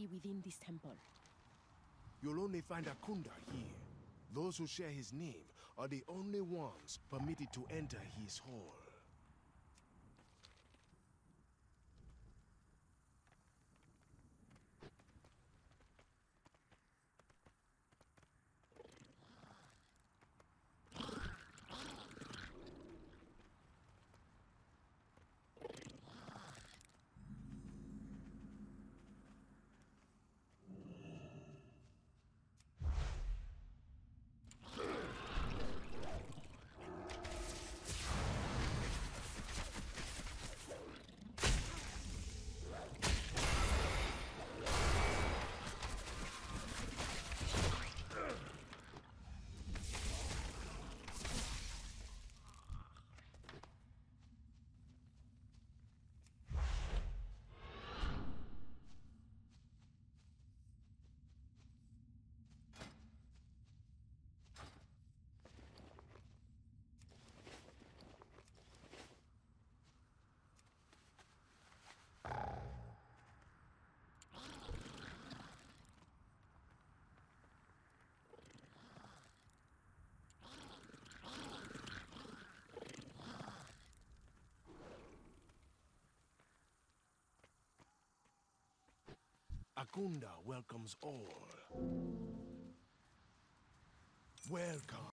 be within this temple. You'll only find Akunda here. Those who share his name are the only ones permitted to enter his hall. Akunda welcomes all. Welcome.